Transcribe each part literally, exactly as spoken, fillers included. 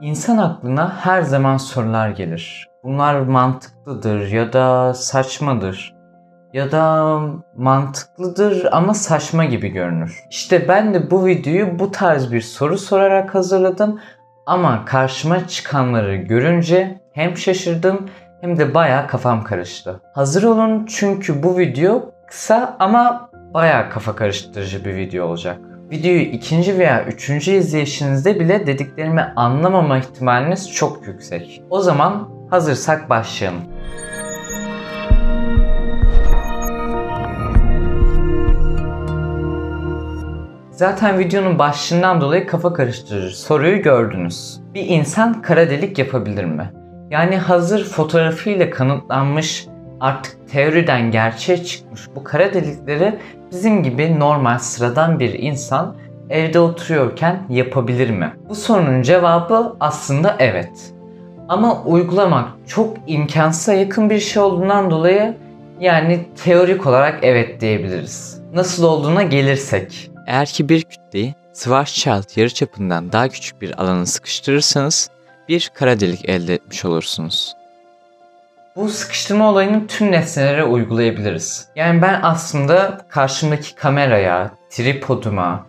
İnsan aklına her zaman sorular gelir. Bunlar mantıklıdır ya da saçmadır. Ya da mantıklıdır ama saçma gibi görünür. İşte ben de bu videoyu bu tarz bir soru sorarak hazırladım. Ama karşıma çıkanları görünce hem şaşırdım hem de bayağı kafam karıştı. Hazır olun çünkü bu video kısa ama bayağı kafa karıştırıcı bir video olacak. Videoyu ikinci veya üçüncü izleyişinizde bile dediklerimi anlamama ihtimaliniz çok yüksek. O zaman hazırsak başlayalım. Zaten videonun başlığından dolayı kafa karıştırıcı soruyu gördünüz. Bir insan kara delik yapabilir mi? Yani hazır fotoğrafıyla kanıtlanmış, artık teoriden gerçeğe çıkmış bu kara delikleri bizim gibi normal sıradan bir insan evde oturuyorken yapabilir mi? Bu sorunun cevabı aslında evet. Ama uygulamak çok imkansıza yakın bir şey olduğundan dolayı yani teorik olarak evet diyebiliriz. Nasıl olduğuna gelirsek. Eğer ki bir kütleyi Schwarzschild yarıçapından daha küçük bir alana sıkıştırırsanız bir kara delik elde etmiş olursunuz. Bu sıkıştırma olayını tüm nesnelere uygulayabiliriz. Yani ben aslında karşımdaki kameraya, tripoduma,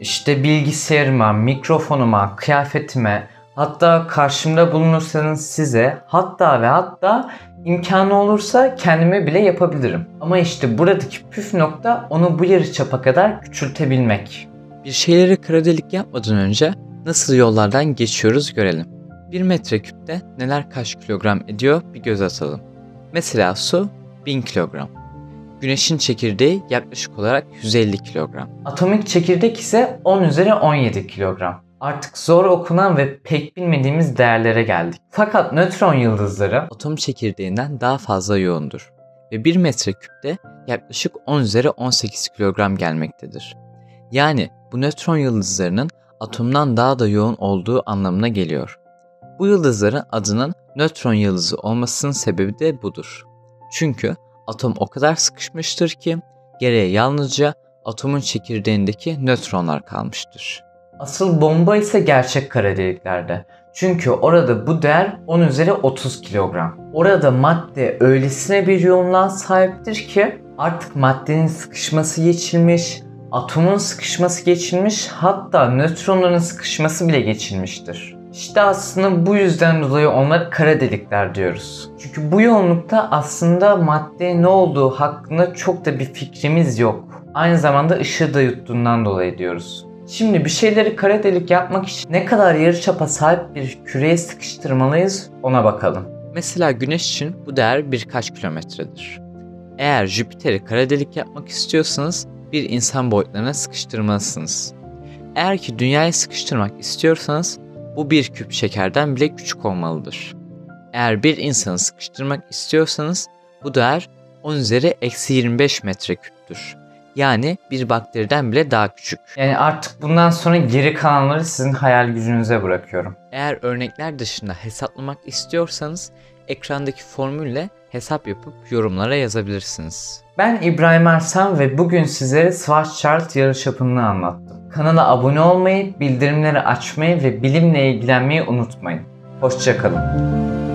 işte bilgisayarıma, mikrofonuma, kıyafetime, hatta karşımda bulunursanız size, hatta ve hatta imkanı olursa kendime bile yapabilirim. Ama işte buradaki püf nokta onu bu yarıçapa kadar küçültebilmek. Bir şeyleri kara delik yapmadan önce nasıl yollardan geçiyoruz görelim. bir metreküpte neler kaç kilogram ediyor bir göz atalım. Mesela su bin kilogram. Güneşin çekirdeği yaklaşık olarak yüz elli kilogram. Atomik çekirdek ise on üzeri on yedi kilogram. Artık zor okunan ve pek bilmediğimiz değerlere geldik. Fakat nötron yıldızları atom çekirdeğinden daha fazla yoğundur. Ve bir metreküpte yaklaşık on üzeri on sekiz kilogram gelmektedir. Yani bu nötron yıldızlarının atomdan daha da yoğun olduğu anlamına geliyor. Bu yıldızların adının nötron yıldızı olmasının sebebi de budur. Çünkü atom o kadar sıkışmıştır ki geriye yalnızca atomun çekirdeğindeki nötronlar kalmıştır. Asıl bomba ise gerçek kara deliklerde. Çünkü orada bu değer on üzeri otuz kilogram. Orada madde öylesine bir yoğunluğa sahiptir ki artık maddenin sıkışması geçilmiş, atomun sıkışması geçilmiş, hatta nötronların sıkışması bile geçilmiştir. İşte aslında bu yüzden dolayı onlara kara delikler diyoruz. Çünkü bu yoğunlukta aslında madde ne olduğu hakkında çok da bir fikrimiz yok. Aynı zamanda ışığı da yuttuğundan dolayı diyoruz. Şimdi bir şeyleri kara delik yapmak için ne kadar yarıçapa sahip bir küreye sıkıştırmalıyız ona bakalım. Mesela Güneş için bu değer birkaç kilometredir. Eğer Jüpiter'i kara delik yapmak istiyorsanız bir insan boyutlarına sıkıştırmalısınız. Eğer ki Dünya'yı sıkıştırmak istiyorsanız bu bir küp şekerden bile küçük olmalıdır. Eğer bir insanı sıkıştırmak istiyorsanız bu değer on üzeri eksi yirmi beş metreküptür. Yani bir bakteriden bile daha küçük. Yani artık bundan sonra geri kalanları sizin hayal gücünüze bırakıyorum. Eğer örnekler dışında hesaplamak istiyorsanız ekrandaki formülle hesap yapıp yorumlara yazabilirsiniz. Ben İbrahim Ersan ve bugün sizlere Schwarzschild yarıçapını anlattım. Kanala abone olmayı, bildirimleri açmayı ve bilimle ilgilenmeyi unutmayın. Hoşça kalın.